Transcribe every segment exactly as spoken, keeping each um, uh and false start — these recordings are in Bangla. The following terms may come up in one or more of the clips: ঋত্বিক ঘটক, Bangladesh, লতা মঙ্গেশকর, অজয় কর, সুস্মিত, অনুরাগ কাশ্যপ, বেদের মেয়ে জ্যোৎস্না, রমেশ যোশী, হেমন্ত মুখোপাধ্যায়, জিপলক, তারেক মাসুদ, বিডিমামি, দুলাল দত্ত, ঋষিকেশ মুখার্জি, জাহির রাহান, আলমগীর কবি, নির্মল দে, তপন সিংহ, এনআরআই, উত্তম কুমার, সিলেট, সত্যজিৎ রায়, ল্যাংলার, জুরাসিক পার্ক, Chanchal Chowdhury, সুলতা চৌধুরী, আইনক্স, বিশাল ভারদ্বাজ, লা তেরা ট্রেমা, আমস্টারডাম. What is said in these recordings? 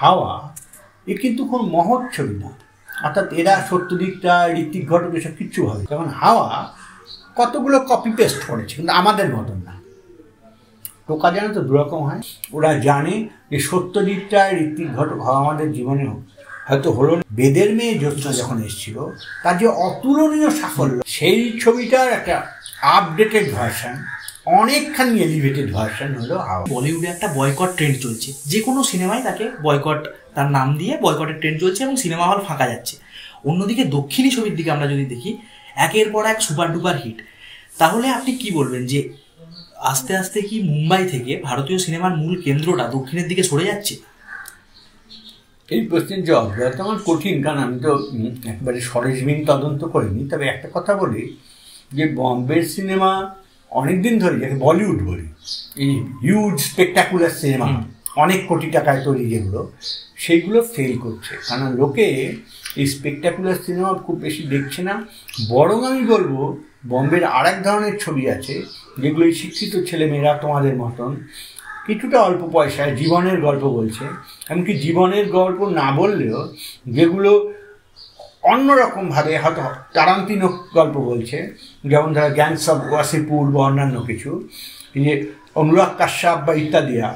হাওয়া এ কিন্তু কোন মহৎ ছবি না, অর্থাৎ এরা সত্যজিৎরা ঋত্বিক ঘটক এসব কিচ্ছু ভাবে। যেমন হাওয়া কতগুলো কপি পেস্ট করেছে, কিন্তু আমাদের মতন না। টোকা জানে তো দুরকম হয়, ওরা জানে যে সত্যজিৎরা ঋত্বিক ঘটক হওয়া আমাদের জীবনে হয়তো হলো বেদের মেয়ে জ্যোৎস্না যখন এসেছিল, তার যে অতুলনীয় সাফল্য, সেই ছবিটার একটা আপডেটেড ভার্সান, অনেকখানি এলিভেটেড ভার্সান হলো হাওয়া। বলিউডে একটা বয়কট ট্রেন্ড চলছে, যে কোনো সিনেমায় তাকে বয়কট, তার নাম দিয়ে বয়কটের ট্রেন্ড চলছে এবং সিনেমা হল ফাঁকা যাচ্ছে। অন্যদিকে দক্ষিণী ছবির দিকে আমরা যদি দেখি, একের পর এক সুপার ডুপার হিট। তাহলে আপনি কি বলবেন যে আস্তে আস্তে কি মুম্বাই থেকে ভারতীয় সিনেমার মূল কেন্দ্রটা দক্ষিণের দিকে সরে যাচ্ছে? এই প্রশ্নের জবাব দেওয়া তো আমার কঠিন, কারণ আমি তো একেবারে সরেজমিন তদন্ত করিনি। তবে একটা কথা বলি, যে বম্বের সিনেমা অনেক দিন ধরে, যাকে বলিউড বলি, এই হিউজ স্পেকটাকুলার সিনেমা অনেক কোটি টাকায় তৈরি যেগুলো, সেইগুলো ফেল করছে, কারণ লোকে এই স্পেকটাকুলার সিনেমা খুব বেশি দেখছে না। বরং আমি বলবো বম্বের আর এক ধরনের ছবি আছে, যেগুলো শিক্ষিত ছেলেমেয়েরা তোমাদের মতন কিছুটা অল্প পয়সায় জীবনের গল্প বলছে, এমনকি জীবনের গল্প না বললেও যেগুলো অন্যরকমভাবে হয়তো টারান্তিনো গল্প বলছে, যেমন ধরো গ্যাংস অব ওয়াসিপুর বা অন্যান্য কিছু, যে অনুরাগ কাশ্যপ বা ইত্যাদিরা,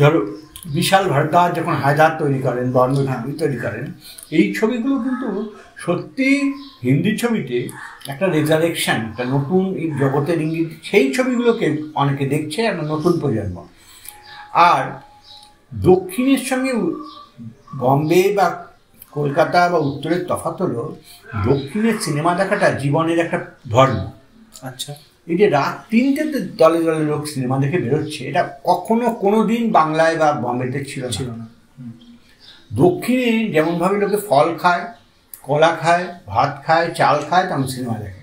ধরো বিশাল ভারদ্বাজ যখন হায়দার তৈরি করেন বা অন্য ছবি তৈরি করেন, এই ছবিগুলো কিন্তু সত্যি হিন্দি ছবিতে একটা রেজারেকশান, একটা নতুন এই জগতের ইঙ্গিত। সেই ছবিগুলোকে অনেকে দেখছে, একটা নতুন প্রজন্ম। আর দক্ষিণের সঙ্গে বম্বে বা কলকাতা বা উত্তরের তফাৎ হলো, দক্ষিণের সিনেমা দেখাটা জীবনের একটা ধর্ম। আচ্ছা, এই যে রাত তিনটে দলে দলে লোক সিনেমা দেখে বেরোচ্ছে, এটা কখনো কোনো দিন বাংলায় বা বম্বেতে ছিল ছিল না। দক্ষিণে যেমনভাবে লোকে ফল খায়, কলা খায়, ভাত খায়, চাল খায়, তেমন সিনেমা দেখে।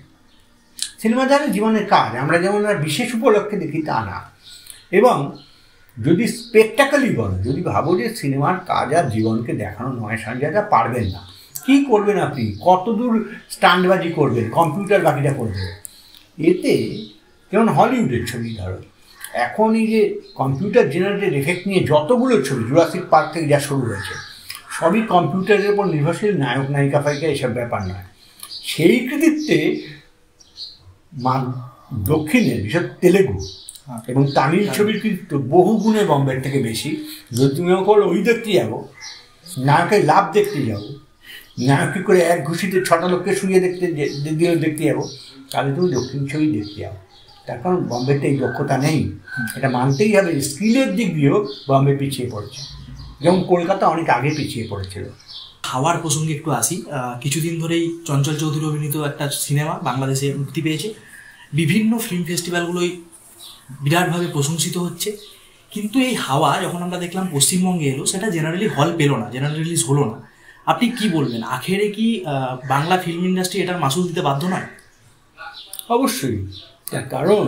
সিনেমা দেখা জীবনের কাজ, আমরা যেমন বিশেষ উপলক্ষে দেখি তা না। এবং যদি স্পেকটাকলি বলো, যদি ভাবো যে সিনেমার কাজ আর জীবনকে দেখানো নয়, সাজাটা পারবেন না, কী করবেন আপনি? কতদূর স্টান্ডবাজি করবেন, কম্পিউটার বাকিটা করবেন এতে? যেমন হলিউডের ছবি ধরো, এখন এই যে কম্পিউটার জেনারেটেড এফেক্ট নিয়ে যতগুলো ছবি, জুরাসিক পার্ক থেকে যা শুরু হয়েছে, সবই কম্পিউটারের উপর নির্ভরশীল, নায়ক নায়িকা ফায়িকা এসব ব্যাপার নয়। সেই কৃতিত্বে মান দক্ষিণের, বিশেষ তেলেগু এবং তামিল ছবির কৃতিত্ব বহু গুণে বম্বের থেকে বেশি। যদি তুমি বলো ওই দেখতে যাবো, নায়কের লাভ দেখতে যাবো, নায়ক কী করে এক ঘুষিতে ছটা লোককে শুয়ে দেখতে দিয়েও দেখতে যাবো, তাহলে তুমি দক্ষিণ ছবি দেখতে যাবো। তার কারণ বম্বেতে এই দক্ষতা নেই, এটা মানতেই হবে। স্কিলের দিক দিয়েও বম্বে পিছিয়ে পড়েছে, যেমন কলকাতা অনেক আগে পিছিয়ে পড়েছিল। হাওয়ার প্রসঙ্গে একটু আসি। কিছুদিন ধরেই চঞ্চল চৌধুরী অভিনীত একটা সিনেমা বাংলাদেশে মুক্তি পেয়েছে, বিভিন্ন ফিল্ম ফেস্টিভ্যালগুলোই বিরাটভাবে প্রশংসিত হচ্ছে। কিন্তু এই হাওয়া যখন আমরা দেখলাম পশ্চিমবঙ্গে এলো, সেটা জেনারেলি হল পেল না, জেনারেল রিলিজ হলো না। আপনি কি বলবেন, আখেরে কি বাংলা ফিল্ম ইন্ডাস্ট্রি এটার মাসুল দিতে বাধ্য নয়? অবশ্যই, তার কারণ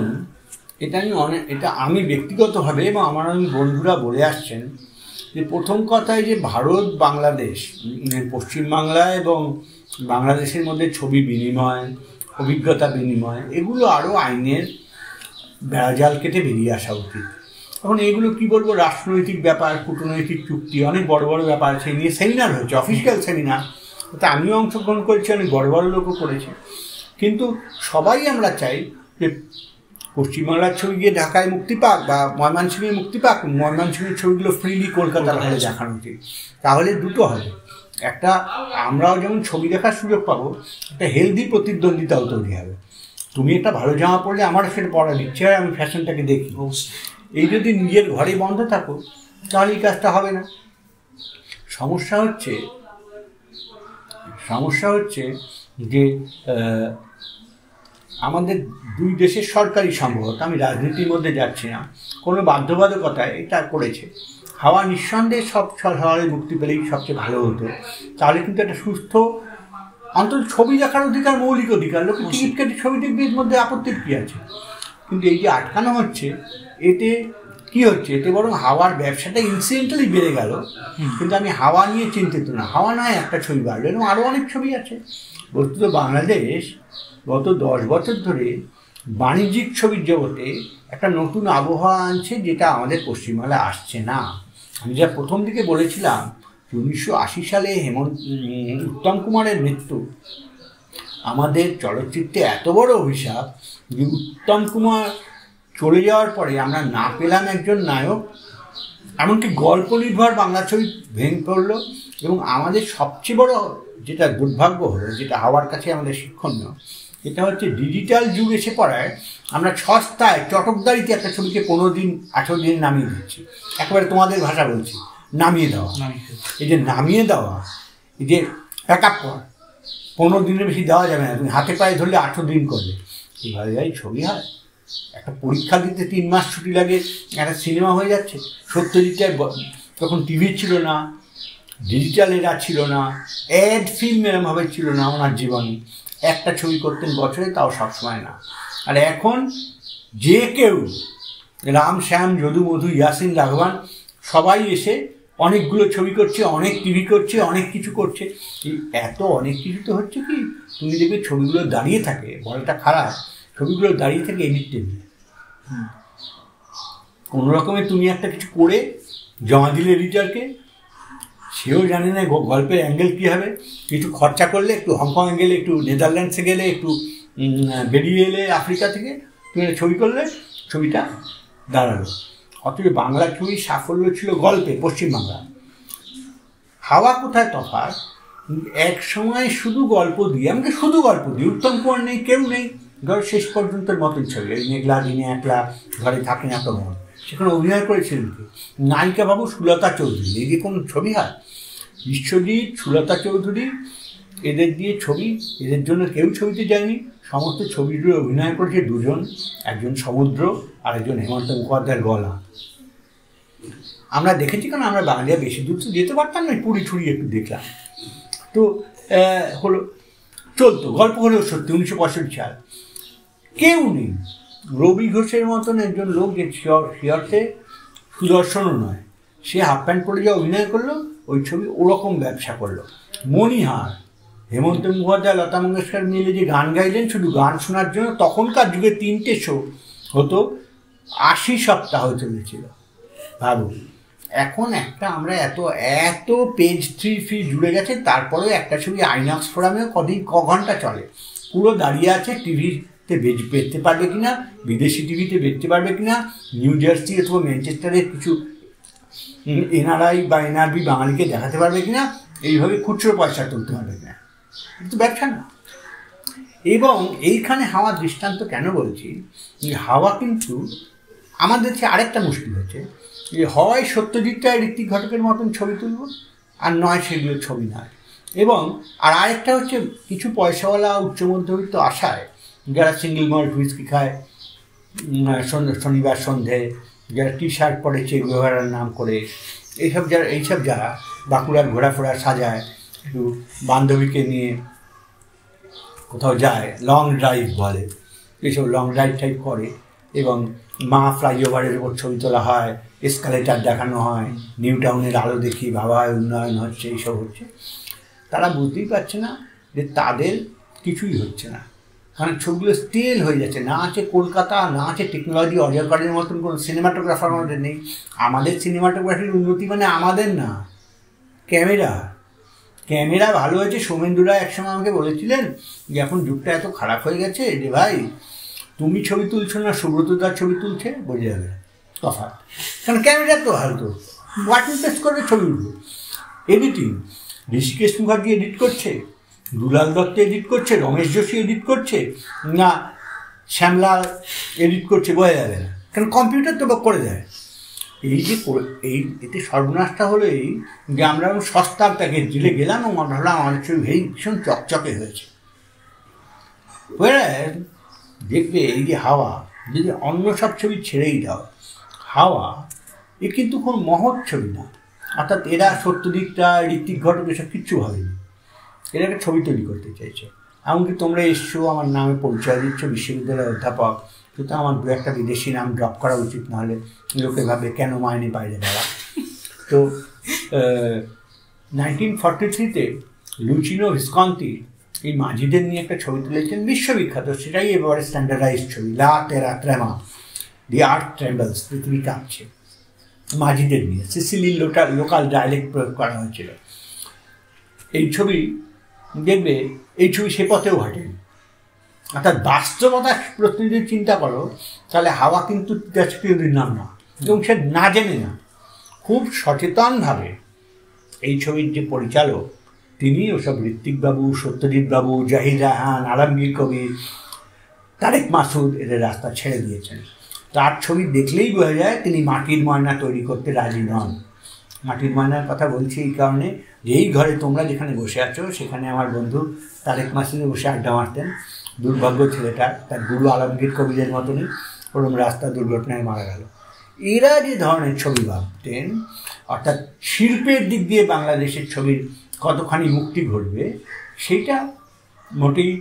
এটা আমি অনেক, এটা আমি ব্যক্তিগতভাবে এবং আমার অনেক বন্ধুরা বলে আসছেন, যে প্রথম কথায় যে ভারত বাংলাদেশ, পশ্চিমবাংলা এবং বাংলাদেশের মধ্যে ছবি বিনিময়, অভিজ্ঞতা বিনিময়, এগুলো আরও আইনের বেড়াজাল কেটে বেরিয়ে আসা উচিত। এখন এগুলো কি বলবো, রাষ্ট্রনৈতিক ব্যাপার, কূটনৈতিক চুক্তি, অনেক বড় বড় ব্যাপার, সেই নিয়ে সেমিনার হয়েছে, অফিসিয়াল সেমিনার, তাতে আমিও অংশগ্রহণ করেছি, অনেক বড় বড় লোকও করেছে। কিন্তু সবাই আমরা চাই যে পশ্চিমবাংলার ছবি গিয়ে ঢাকায় মুক্তি পাক বা ময়মনসিংহে মুক্তি পাক, ময়মনসিংহের ছবিগুলো ফ্রিলি কলকাতার হলে দেখানো উচিত। তাহলে দুটো হবে, একটা আমরাও যেমন ছবি দেখার সুযোগ পাবো, একটা হেলদি প্রতিদ্বন্দ্বিতাও তৈরি হবে। তুমি একটা ভালো জামা পরলে আমার সেটা পরার ইচ্ছে হয়, আমি ফ্যাশনটাকে দেখি। এই যদি নিজের ঘরে বন্ধ থাকো, তাহলে এই কাজটা হবে না। সমস্যা হচ্ছে সমস্যা হচ্ছে যে আমাদের দুই দেশের সরকারই সম্ভবত, আমি রাজনীতির মধ্যে যাচ্ছি না, কোনো বাধ্যবাধকতায় এটা করেছে। হাওয়া নিঃসন্দেহে সব সরকারের মুক্তি পেলেই সবচেয়ে ভালো হতো, তাহলে কিন্তু একটা সুস্থ অন্তত ছবি দেখার অধিকার, মৌলিক অধিকার, লোক টিকিট কেটে ছবি দেখবে, এর মধ্যে আপত্তির কী আছে? কিন্তু এই যে আটকানো হচ্ছে, এতে কী হচ্ছে? এতে বরং হাওয়ার ব্যবসাটা ইনসিডেন্টালি বেড়ে গেল। কিন্তু আমি হাওয়া নিয়ে চিন্তিত না, হাওয়া নয় একটা ছবি বাড়লো, এবং আরও অনেক ছবি আছে। বস্তুত বাংলাদেশ গত দশ বছর ধরে বাণিজ্যিক ছবির জগতে একটা নতুন আবহাওয়া আনছে, যেটা আমাদের পশ্চিমবাংলায় আসছে না। যা প্রথম দিকে বলেছিলাম উনিশশো আশি সালে হেমন্ত উত্তম কুমারের মৃত্যু আমাদের চলচ্চিত্রে এত বড় অভিশাপ যে উত্তম কুমার চলে যাওয়ার পরে আমরা না পেলাম একজন নায়ক, এমনকি গল্প নির্ভর বাংলা ছবি ভেঙে পড়ল। এবং আমাদের সবচেয়ে বড় যেটা দুর্ভাগ্য হলো, যেটা হওয়ার কাছে আমাদের শিক্ষণীয়, এটা হচ্ছে ডিজিটাল যুগ এসে পড়ায় আমরা সস্তায় চটকদারিতে একটা ছবিকে পনেরো দিন আঠেরো দিন নামিয়ে দিচ্ছি। একবারে তোমাদের ভাষা বলছি, নামিয়ে দেওয়া। এই যে নামিয়ে দেওয়া, এই যে প্যাক আপ করা, পনেরো দিনের বেশি দেওয়া যাবে না, তুমি হাতে পায়ে ধরলে আঠেরো দিন করবে, এইভাবে যাই ছবি হয়। একটা পরীক্ষা দিতে তিন মাস ছুটি লাগে, একটা সিনেমা হয়ে যাচ্ছে। সত্যজিৎটায় তখন টিভি ছিল না, ডিজিটাল এরা ছিল না, অ্যাড ফিল্ম এরমভাবে ছিল না ওনার জীবনে। একটা ছবি করতেন বছরে, তাও সবসময় না। আর এখন যে কেউ, রাম শ্যাম যদু মধু ইয়াসিন রাঘবান, সবাই এসে অনেকগুলো ছবি করছে, অনেক টিভি করছে, অনেক কিছু করছে। এই এত অনেক কিছু তো হচ্ছে কি, তুমি দেখবে ছবিগুলো দাঁড়িয়ে থাকে, বলাটা খারাপ, ছবিগুলো দাঁড়িয়ে থাকে এডিট টেবিলে। কোনো রকমে তুমি একটা কিছু করে জমা দিলে এডিটারকে, সেও জানে না গল্পের অ্যাঙ্গেল কী হবে, কিছু খরচা করলে, একটু হংকংয়ে গেলে, একটু নেদারল্যান্ডসে গেলে, একটু বেরিয়ে এলে আফ্রিকা থেকে, তুমি ছবি করলে ছবিটা দাঁড়ালো। অথচ বাংলা ছবি সাফল্য ছিল গল্পে, পশ্চিমবাংলা। হাওয়া কোথায় তফাৎ, এক সময় শুধু গল্প দিয়ে, আমাকে শুধু গল্প দিয়ে, উত্তম কুমার নেই, কেউ নেই, ধর শেষ পর্যন্ত মতন ছবি, এই মেঘলা দিনে একলা ঘরে থাকে না তখন, সেখানে অভিনয় করেছিলেন নায়িকা বাবু সুলতা চৌধুরী। এই যে কোনো ছবি হয়, বিশ্বজিৎ সুলতা চৌধুরী, এদের দিয়ে ছবি, এদের জন্য কেউ ছবিতে যায়নি। সমস্ত ছবিগুলো অভিনয় করেছে দুজন, একজন সমুদ্র আর একজন হেমন্ত মুখোপাধ্যায়ের গলা। আমরা দেখেছি, কারণ আমরা বাঙালিরা বেশি দূর তো যেতে পারতাম না, পুরী ছুরি একটু দেখলাম তো হলো, চলতো গল্প হলেও সত্যি। উনিশশো পঁয়ষট্টি সাল কেউ নেই, রবি ঘোষের মতন একজন লোক, যে শিয়রতে সুদর্শনও নয়, সে হাফ প্যান্ট পরে যা অভিনয় করলো, ওই ছবি ওরকম ব্যবসা করলো। মণিহার, হেমন্ত মুখোপাধ্যায় লতা মঙ্গেশকর মিলে যে গান গাইলেন, শুধু গান শোনার জন্য তখনকার যুগে তিনটে শো হতো, আশি সপ্তাহ চলেছিল। ভাবুন, এখন একটা আমরা এত এত পেজ থ্রি ফি জুড়ে গেছে, তারপরেও একটা ছবি আইনক্স ফোরামেও কদিন ক ঘন্টা চলে, পুরো দাঁড়িয়ে আছে। টিভি বেচতে পারবে কিনা, বিদেশি টিভিতে বেচতে পারবে কিনা, নিউ জার্সি অথবা ম্যানচেস্টারের কিছু এনআরআই বা এনআরবি বাঙালিকে দেখাতে পারবে কিনা, এইভাবে খুচরো পয়সা তুলতে পারবে কিনা, কিন্তু ব্যবসা না। এবং এইখানে হাওয়া দৃষ্টান্ত কেন বলছি, হাওয়া কিন্তু আমাদের যে আরেকটা মুশকিল হচ্ছে, যে হয় সত্যজিৎ রায় ঋত্বিক ঘটকের মতন ছবি তুলব, আর নয় সেগুলো ছবি নয়। এবং আর আরেকটা হচ্ছে কিছু পয়সাওয়ালা উচ্চ মধ্যবিত্ত আশায়, যারা সিঙ্গেল মল্ট হুইস্কি খায় শনিবার সন্ধে, যারা টি শার্ট পরে চেক ব্যবহারের নাম করে, এইসব যারা এইসব যারা বাঁকুড়ার ঘোরাফোরা সাজায়, একটু বান্ধবীকে নিয়ে কোথাও যায়, লং ড্রাইভ বলে, এইসব লং ড্রাইভ টাইপ করে, এবং মা ফ্লাইওভারের ওপর ছবি তোলা হয়, এসকালেটার দেখানো হয়, নিউ টাউনের আলো দেখি, ভাবা হয় উন্নয়ন হচ্ছে, এইসব হচ্ছে। তারা বুঝতেই পারছে না যে তাদের কিছুই হচ্ছে না, কারণ ছবিগুলো স্টেল হয়ে যাচ্ছে। না আছে কলকাতা, না আছে টেকনোলজি, অজয় কার্ডের মতন কোনো সিনেমাটোগ্রাফার আমাদের নেই। আমাদের সিনেমাটোগ্রাফির উন্নতি মানে আমাদের না, ক্যামেরা ক্যামেরা ভালো হয়েছে। সোমেন্দু রায় একসময় আমাকে বলেছিলেন যে এখন যুগটা এত খারাপ হয়ে গেছে যে ভাই, তুমি ছবি তুলছো না, সুব্রতদার ছবি তুলছে, বোঝা যাবে তফাৎ। কারণ ক্যামেরা তো হয়তো বাটন প্রেস করবে ছবি উঠবে। এডিটিং, ঋষিকেশ মুখার্জি এডিট করছে, দুলাল দত্ত এডিট করছে, রমেশ যোশী এডিট করছে, না শ্যামলা এডিট করছে, বোঝা যাবে না, কারণ কম্পিউটার তো করে দেয়। এই যে এই এতে সর্বনাশটা হলো এই যে আমরা সস্তার প্যাকেজ দিলে গেলাম, এবং আমরা হলাম আমাদের ছবি ভীষণ চকচকে হয়েছে। দেখবে এই যে হাওয়া, যদি অন্য সব ছবি ছেড়েই দাও, হাওয়া এ কিন্তু কোনো মহৎ ছবি না। অর্থাৎ এরা সত্যজিৎটা ঋত্বিক ঘটক এসব কিচ্ছু ভাবেনি, এরা একটা ছবি তৈরি করতে চাইছে। এমনকি তোমরা এসছো, আমার নামে পরিচয় দিচ্ছ বিশ্ববিদ্যালয়ের অধ্যাপক, সুতরাং আমার দু একটা বিদেশি নাম ড্রপ করা উচিত, নাহলে লোকে ভাবে কেন মাইনে বাইরে বেড়া। তো নাইনটিন ফর্টি থ্রিতে লুচিনো ভিসকন্তি এই মাঝিদের নিয়ে একটা ছবি তুলেছেন বিশ্ববিখ্যাত, সেটাই এবারে স্ট্যান্ডার্ডাইজড ছবি, লা তেরা ট্রেমা, দি আর্থ ট্রেম্বলস, পৃথিবী কাঁপছে। মাজিদে নিয়ে সিসিলির লোকাল লোকাল ডায়ালেক্ট প্রয়োগ করা হয়েছিল। এই ছবি দেখবে, এই ছবি সে পথেও ঘটেনি। অর্থাৎ বাস্তবতা প্রশ্নে যদি চিন্তা করো তাহলে হাওয়া কিন্তু তিতাসের নাম না, এবং সে না জেনে না, খুব সচেতনভাবে এই ছবির যে পরিচালক তিনি ওসব ঋত্বিকবাবু, সত্যজিৎবাবু, জাহিরুদ্দিন আলমগীর কবি, তারেক মাসুদ এদের রাস্তা ছেড়ে দিয়েছেন। তার ছবি দেখলেই বোঝা যায় তিনি মাটির ময়না তৈরি করতে রাজি নন। মাটির ময়নার কথা বলছি এই কারণে যে এই ঘরে তোমরা যেখানে বসে আছো সেখানে আমার বন্ধু তারেক মাসুদে বসে আড্ডা মারতেন। দুর্ভাগ্য ছেলেটা তার গুরু আলমগীর কবিদের মতনই ওরম রাস্তা দুর্ঘটনায় মারা গেল। এরা যে ধরনের ছবি ভাবতেন, অর্থাৎ শিল্পের দিক দিয়ে বাংলাদেশের ছবির কতখানি মুক্তি ঘটবে সেটা মোটেই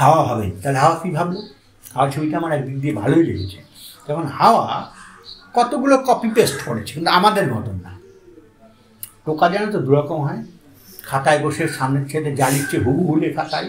হাওয়া ভাবেন। তাহলে হাওয়া কী ভাবলো? হাওয়া ছবিটা আমার একদিক দিয়ে ভালোই লেগেছে। তখন হাওয়া কতগুলো কপি পেস্ট করেছে, কিন্তু আমাদের মতন না। টোকা যেন তো দুরকম হয়, খাতায় বসে সামনের ছেলে যা লিখছে হুবু হুলে খাতায়,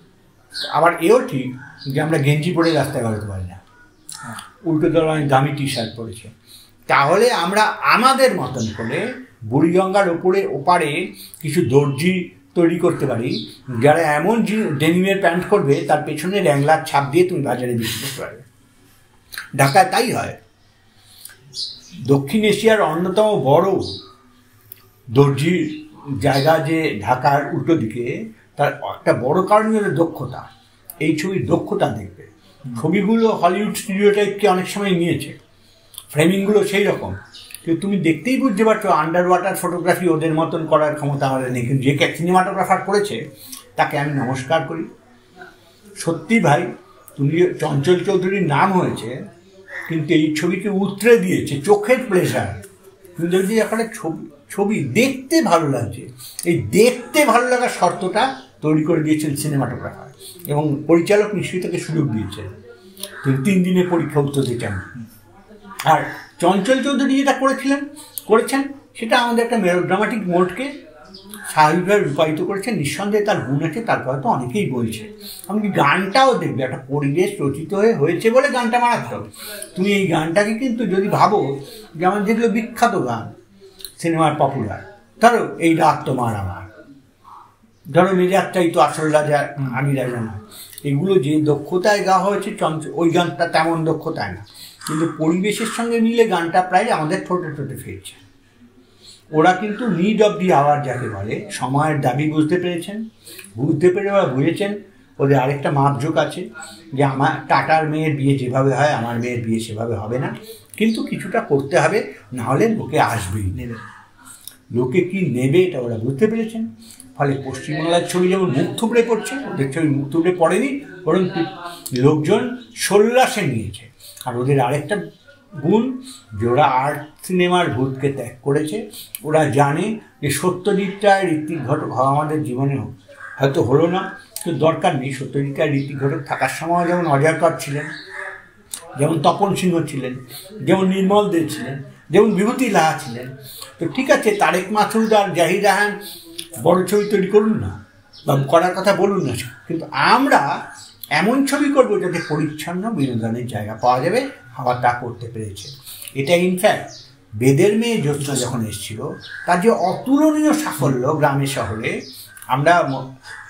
আবার এও ঠিক যে আমরা গেঞ্জি পরে রাস্তায় বেরোতে পারি না, উল্টো দল অনেক দামি টি শার্ট পরেছে, তাহলে আমরা আমাদের মতন করে বুড়িগঙ্গার ওপরে ওপারে কিছু দর্জি তৈরি করতে পারি যারা এমন ডেনিমের প্যান্ট করবে তার পেছনে ল্যাংলার ছাপ দিয়ে তুমি বাজারে বিক্রি করতে পারবে। ঢাকায় তাই হয়। দক্ষিণ এশিয়ার অন্যতম বড় দর্জির জায়গা যে ঢাকার উল্টো দিকে, তার একটা বড় কারণ হলো দক্ষতা। এই ছবির দক্ষতা দেখবে, ছবিগুলো হলিউড স্টিরিওটাইপকে অনেক সময় নিয়েছে, ফ্রেমিংগুলো সেই রকম, কিন্তু তুমি দেখতেই বুঝতে পারছো আন্ডার ওয়াটার ফটোগ্রাফি ওদের মতন করার ক্ষমতা আমাদের নেই। কিন্তু যে সিনেমাটোগ্রাফার করেছে তাকে আমি নমস্কার করি। সত্যি ভাই, তুমি চঞ্চল চৌধুরীর নাম হয়েছে, কিন্তু এই ছবিকে উতরে দিয়েছে চোখের প্লেজার। তুমি যদি এখানে ছবি ছবি দেখতে ভালো লাগছে, এই দেখতে ভালো লাগার শর্তটা তৈরি করে দিয়েছেন সিনেমাটোগ্রাফার, এবং পরিচালক নিশ্চয়ই তাকে সুযোগ দিয়েছেন। তিনি তিন দিনে পরীক্ষা উত্তর দিতেন। আর চঞ্চল চৌধুরী যেটা করেছিলেন করেছেন সেটা আমাদের একটা মেলোড্রামাটিক মোডকে স্বাভাবিকভাবে রূপায়িত করেছেন। নিঃসন্দেহে তার গুণ আছে, তার কথা তো অনেকেই বলছে। এমনকি গানটাও দেখবে একটা পরিবেশ রচিত হয়ে হয়েছে বলে গানটা মারাত্মক। তুমি এই গানটাকে কিন্তু যদি ভাবো যে আমার যেগুলো বিখ্যাত গান সিনেমার পপুলার, ধরো এই রাত তোমার আমার, ধরো মেজাজটাই তো আসল রাজা আমি রাজা না, এগুলো যে দক্ষতায় গাওয়া হয়েছে চঞ্চ ওই গানটা তেমন দক্ষতায় না, কিন্তু পরিবেশের সঙ্গে মিলে গানটা প্রায় আমাদের ঠোঁটে ঠোঁটে ফিরছে। ওরা কিন্তু নিড অব দি আওয়ার যাকে বলে, সময়ের দাবি বুঝতে পেরেছেন। বুঝতে পেরে ওরা বুঝেছেন ওদের আরেকটা মাপজোক আছে যে আমার টাটার মেয়ের বিয়ে যেভাবে হয় আমার মেয়ের বিয়ে সেভাবে হবে না, কিন্তু কিছুটা করতে হবে, নাহলে লোকে আসবেই, নেবে লোকে কি নেবে এটা ওরা বুঝতে পেরেছেন। ফলে পশ্চিমবাংলার ছবি যেমন মুখ থুবড়ে পড়ছে, ওদের ছবি মুখ থুবড়ে পড়েনি, বরং লোকজন সল্লাসে নিয়েছে। আর ওদের আরেকটা গুণ যে ওরা আর্ট সিনেমার ভূতকে ত্যাগ করেছে। ওরা জানে যে সত্যজিৎটা ঋত্বিক ঘটক হওয়া আমাদের জীবনে হয়তো হলো না, কিন্তু দরকার নেই। সত্যজিৎটা ঋত্বিক ঘটক থাকার সময় যেমন অজয় কর ছিলেন, যেমন তপন সিংহ ছিলেন, যেমন নির্মল দে ছিলেন, যেমন বিভূতি লাহা ছিলেন, তো ঠিক আছে তারেক মাসুদ আর জাহির রাহান বড় ছবি তৈরি করুন না বা করার কথা বলুন না, কিন্তু আমরা এমন ছবি করবো যাতে পরিচ্ছন্ন বিনোদনের জায়গা পাওয়া যাবে। হাওয়া তা করতে পেরেছে। এটা ইনফ্যাক্ট বেদের মেয়ে জ্যোৎস্না যখন এসেছিল তার যে অতুলনীয় সাফল্য গ্রামে শহরে, আমরা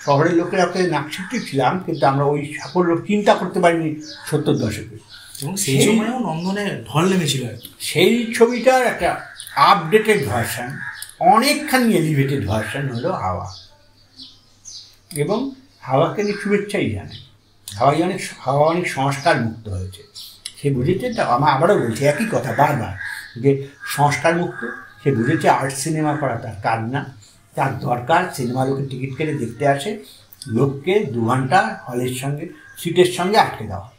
শহরের লোকেরা নাকশিক্ষিত ছিলাম, কিন্তু আমরা ওই সাফল্য চিন্তা করতে পারিনি সত্তর দশকে, এবং সেই সময়ও নন্দনে ঢল নেমেছিল। সেই ছবিটার একটা আপডেটেড ভার্সান, অনেকখানি এলিভেটেড ভার্সান হলো হাওয়া, এবং হাওয়াকে নিয়ে শুভেচ্ছাই জানে। হাওয়াই অনেক হাওয়া অনেক সংস্কার মুক্ত হয়েছে, সে বুঝেছে। তা আমার আবারও বলছে একই কথা বারবার যে সংস্কার মুক্ত, সে বুঝেছে আর্ট সিনেমা করা তার কাজ না, তার দরকার সিনেমা লোকে টিকিট কেটে দেখতে আসে, লোককে দু ঘন্টা হলের সঙ্গে সিটের সঙ্গে আটকে দেওয়া।